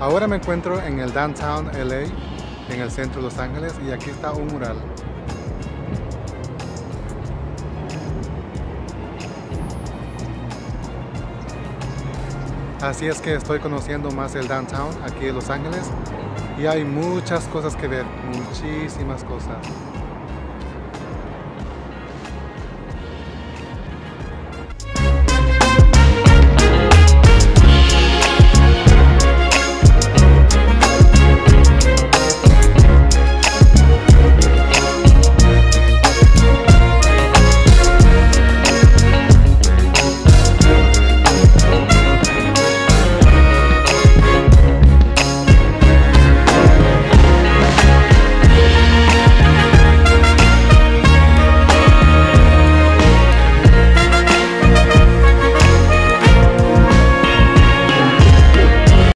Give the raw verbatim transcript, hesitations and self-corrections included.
Ahora me encuentro en el Downtown L A, en el centro de Los Ángeles, y aquí está un mural. Así es que estoy conociendo más el Downtown aquí en Los Ángeles, y hay muchas cosas que ver, muchísimas cosas.